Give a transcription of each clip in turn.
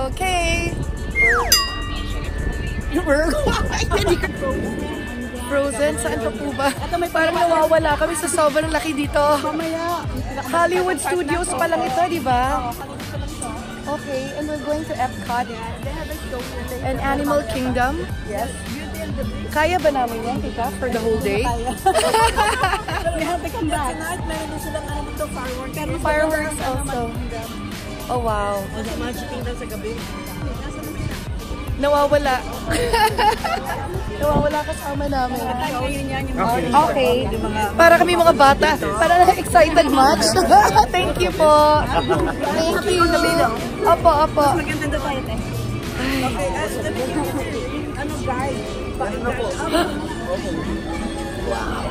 Okay. We're frozen? Saan ka po ba? Parang nawawala kami sa sobrang laki dito. Hollywood Studios pa lang ito, di ba? Okay, and we're going to EPCOT and Animal Kingdom. Yes. Kaya ba namin yan, Tita, for the whole day? We have to come back. Tonight, meron din silang fireworks. Pero fireworks also. Oh, wow. Magic Kingdom sa gabi. Nawawala. Nawawala kasama namin. Okay. Para kami mga bata. Para na-excited much. Thank you po. Thank you. Opo, opo. Mas maganda na tayo, te. Okay, as the beginning, ano guys? Ano po? Wow.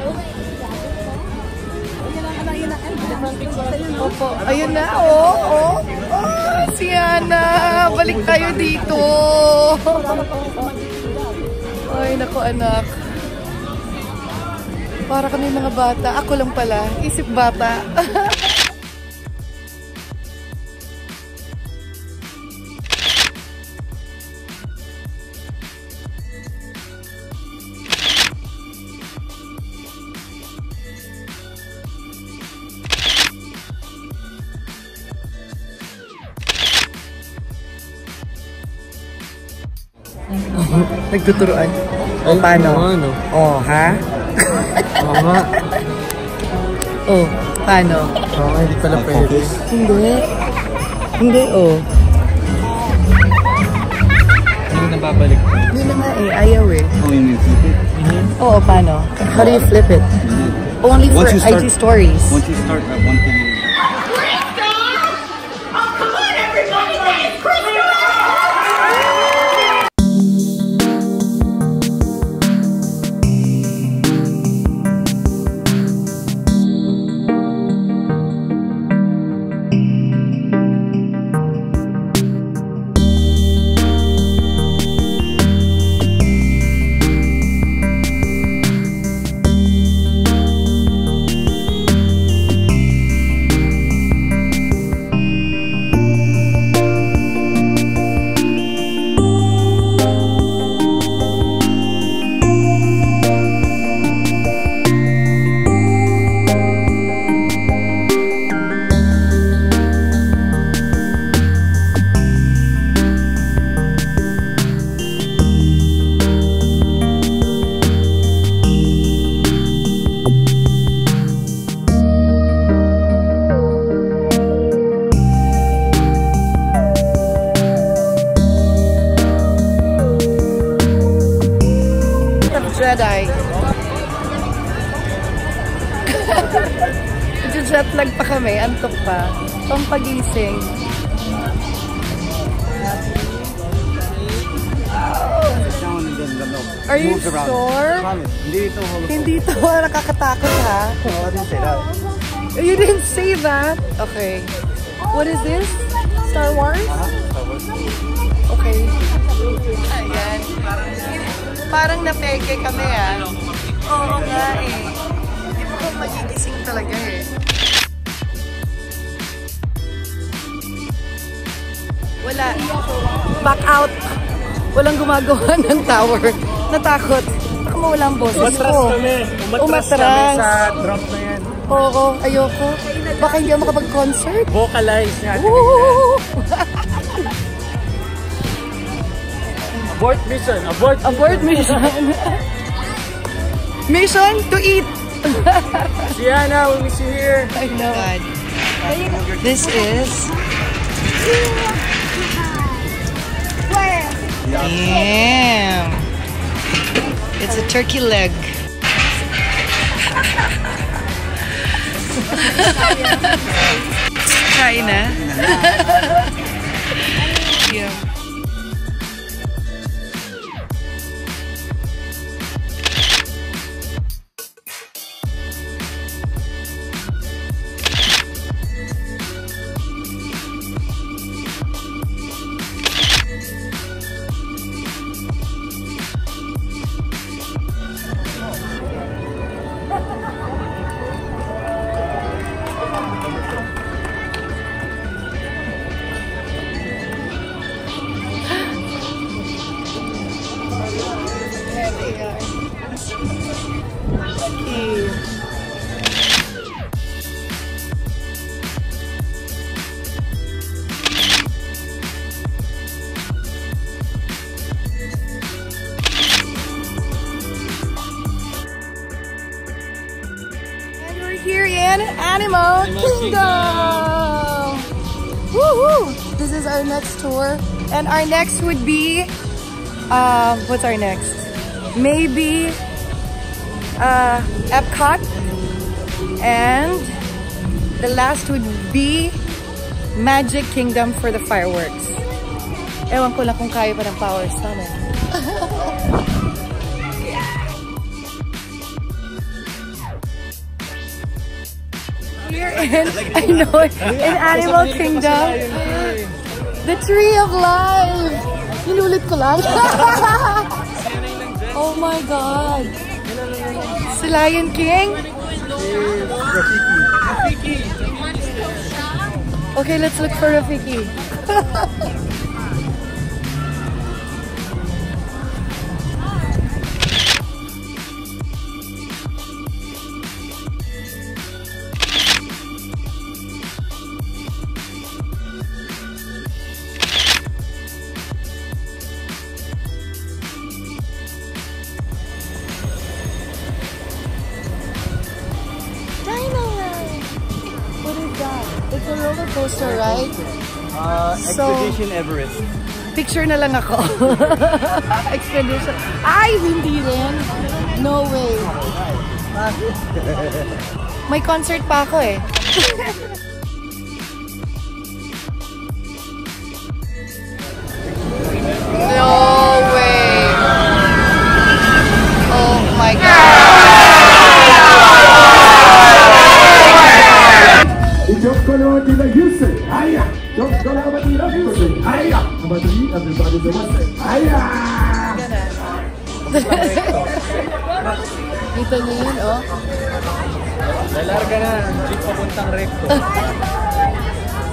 Opo. Ayun na, oh, oh. Oh, si Ana. Balik tayo dito. Ay, naku anak. Para kami mga bata. Ako lang pala. Isip bata. Nagtuturoan? O, paano? O, ha? Oo nga. O, paano? Oo, hindi pala pwede. Hindi. Hindi, o. Hindi na babalik. Hindi na nga eh, ayaw eh. Oh, you may flip it? Oo, paano? How do you flip it? Only for IG stories. Once you start at 1 PM. Jetlag pa kami, antok pa. Pampagising. Are you sure? Hindi ito, nakakatakot ha? You didn't say that? Okay. What is this? Star Wars? Okay. Ayan. Parang napeke kami ha. Oo nga eh. Hindi mo kong magigising talaga eh. Wala. Back out. Walang gumagawa ng tower. Natakot. Baka mawala ang boses. Umatras kami. Umatras sa drop na yan. Oo. Ayoko. Baka hindi ako makapag-concert. Vocalize niya. Abort mission. Abort mission. Mission to eat. Sienna, we'll miss you here. I know. This is... Damn! It's a turkey leg. Kain na. Yeah. in Animal Kingdom. Woohoo! This is our next tour, and our next would be what's our next? Maybe EPCOT, and the last would be Magic Kingdom for the fireworks. Ewan ko lang kung kaya pa ng powers namin. We're in, I know, in Animal Kingdom. The Tree of Life! Hinulit ko lang. Oh my God! Si Lion King? Rafiki. Okay, let's look for Rafiki. It's a roller coaster, right? Expedition Everest. Picture na lang ako. Expedition. Ay, hindi rin. No way. May concert pa ako eh. No way. Oh my God. Dito niyo yun, oh. Lalarga na, hindi papuntang recto.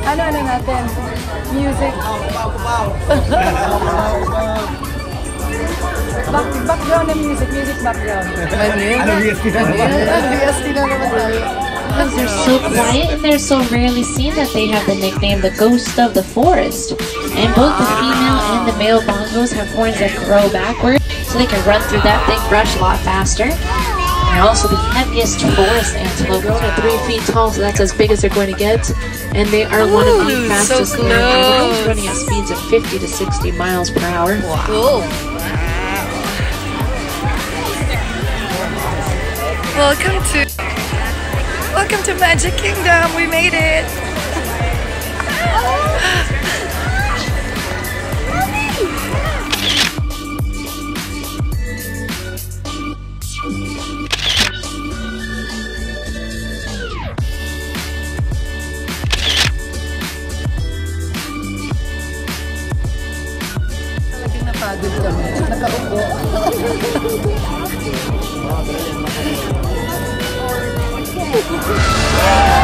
Ano natin? Music. Background ng music background. Ano VST na naman? They're so quiet and they're so rarely seen that they have the nickname the ghost of the forest. And both the female and the male bongos have horns that grow backward, so they can run through that thick brush a lot faster. And also the heaviest forest antelope, grown at 3 feet tall, so that's as big as they're going to get. And they are one of the fastest land animals, running at speeds of 50 to 60 miles per hour. Wow. Cool. Welcome to Magic Kingdom. We made it. Talagang napagod kami. Nakaupo. Nakaupo. Yeah.